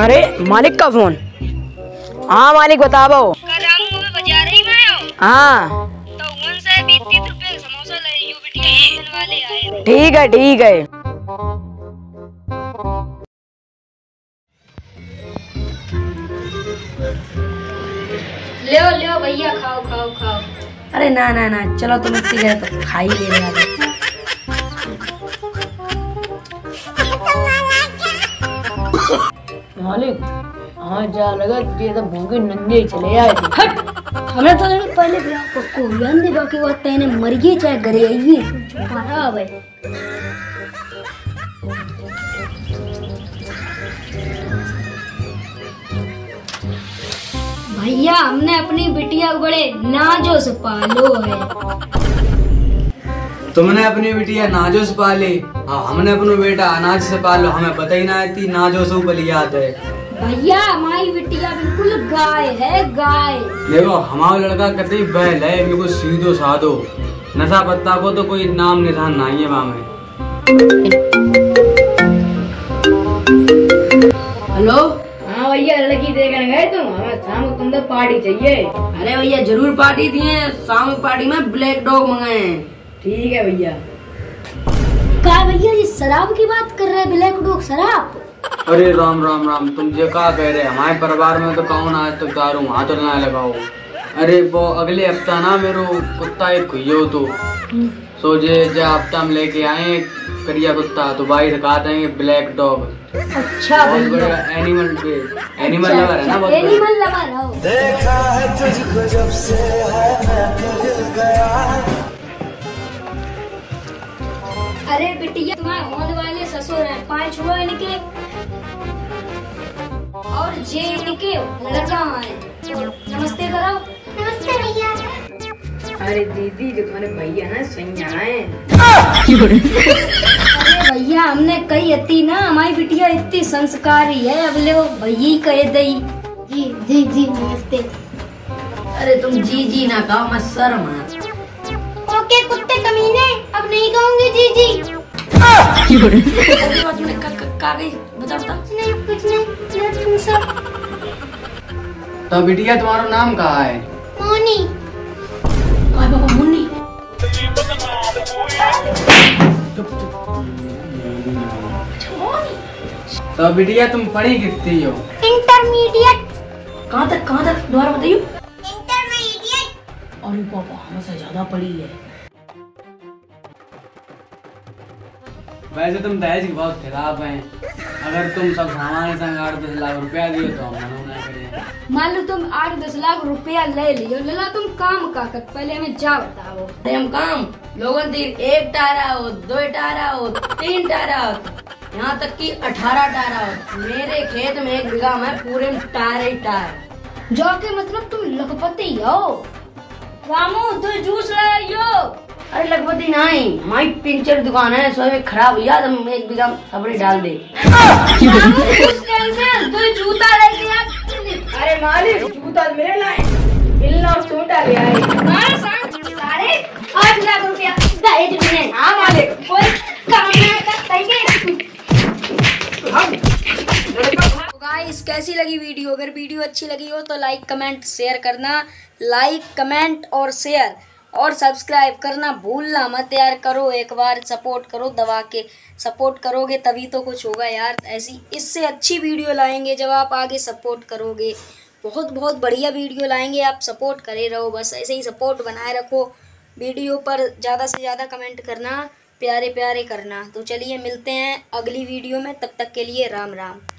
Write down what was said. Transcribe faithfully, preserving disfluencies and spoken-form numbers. अरे मालिक का फोन। हाँ मालिक बताओ। कल आऊं मैं बाजार ही में आऊं। हाँ तो उन से भी तीन रुपए समोसा ले लियो बेटी, वाले आए। ठीक है ठीक है। ले ले भैया, खाओ खाओ खाओ। अरे ना ना ना, चलो तुम इतने गए तो खा ही लेना। मालिक हाँ जा लगा ये तो भूखे नंगे चले आए। हट, हमें तो पहले को ज्ञान दे, बाकी बात तेने मर गई चाहे घरे आइए। चुपारा भाई भैया, हमने अपनी बिटिया को बड़े नाजो से पालो है। तुमने अपनी बिटिया नाजो से पाली, हाँ हमने अपना बेटा अनाज से पालो। हमें पता ही ना थी नाजो से बलियात है। भैया हमारी बिटिया बिल्कुल गाय है, गाय। देखो हमारा लड़का कतई बैल है, बिल्कुल सीधो साधो, नशा पत्ता को तो कोई नाम निशान नहीं है। हेलो हाँ भैया, लड़की देखने गए तुम? हमें शाम को तुमसे पार्टी चाहिए। अरे भैया जरूर पार्टी दिए, शाम की पार्टी में ब्लैक डॉग मंगाए। ठीक है भैया। का भैया ये शराब की बात कर रहे हैं, ब्लैक डॉग शराब? अरे राम राम राम, तुम जो कहा कह रहे, हमारे परिवार में तो कौन आज तक दारू हाथ तो ना लगाओ। अरे वो अगले हफ्ता ना मेरो कुत्ता एक खुइयो तो सोचे जो हफ्ता हम लेके आए करिया कुत्ता, तो भाई दिखाते हैं ब्लैक डॉग। अच्छा बड़ा एनिमल पे एनिमल लगा रहा है ना, एनिमल लगा रहा। अरे बिटिया तुम्हारे होने वाले ससुर हैं, पांच हुए इनके और जे इनके लड़का है। नमस्ते करो। नमस्ते भैया। अरे दीदी जो तुम्हारे भैया ना सही आए। अरे भैया हमने कही अति ना, हमारी बिटिया इतनी संस्कारी है, अब ले भैया कह दई। जी जी जी नमस्ते। अरे तुम जी जी ना कहो, मत शर्म। ओके कुत्ते कमीने, अब नहीं कहूंगी जी जी। नहीं कुछ नहीं। तो बिटिया तुम्हारा नाम कहाँ है? मोनी। मोनी। तो बिटिया तुम पढ़ी कितनी हो? इंटरमीडिएट। कहाँ तक कहाँ तक दोबारा बताइयो। इंटरमीडिएट। और पापा हमसे ज्यादा पढ़ी है। वैसे तुम दहेज के बहुत खिलाफ हैं, अगर तुम सब सामान संग आठ दस लाख रुपया दिए तो हम मना ना करें। मान लो तुम आठ दस लाख रुपया ले लियो, ले लो तुम काम का, पहले हमें जा बताओ। अरे हम काम लोगों दिन एक टारा हो, दो टारा हो, तीन टारा हो, यहाँ तक कि अठारह टारा हो। मेरे खेत में एक बीघा में पूरे टारे टार जो के मतलब तुम लखपति हो। रामू तू जूस लाइयो। अरे लखपति नहीं, हमारी पिंचर दुकान है, सो में खराब हुआ तो एक बीघा सबरे डाल दे। तू जूता लेके आ। अरे मालिक जूता मेरे लाए, इल्ला छोटा ले आए। मार सांग सारे आठ लाख रुपया दहेज में। हां मालिक कोई काम ना करता है। हम तो गाइस कैसी लगी वीडियो? अगर वीडियो अच्छी लगी हो तो लाइक कमेंट शेयर करना। लाइक कमेंट और शेयर और सब्सक्राइब करना भूलना मत यार। करो एक बार सपोर्ट करो, दबा के सपोर्ट करोगे तभी तो कुछ होगा यार। ऐसी इससे अच्छी वीडियो लाएंगे जब आप आगे सपोर्ट करोगे। बहुत बहुत बढ़िया वीडियो लाएंगे, आप सपोर्ट करे रहो, बस ऐसे ही सपोर्ट बनाए रखो। वीडियो पर ज़्यादा से ज़्यादा कमेंट करना, प्यारे प्यारे करना। तो चलिए मिलते हैं अगली वीडियो में, तब तक के लिए राम राम।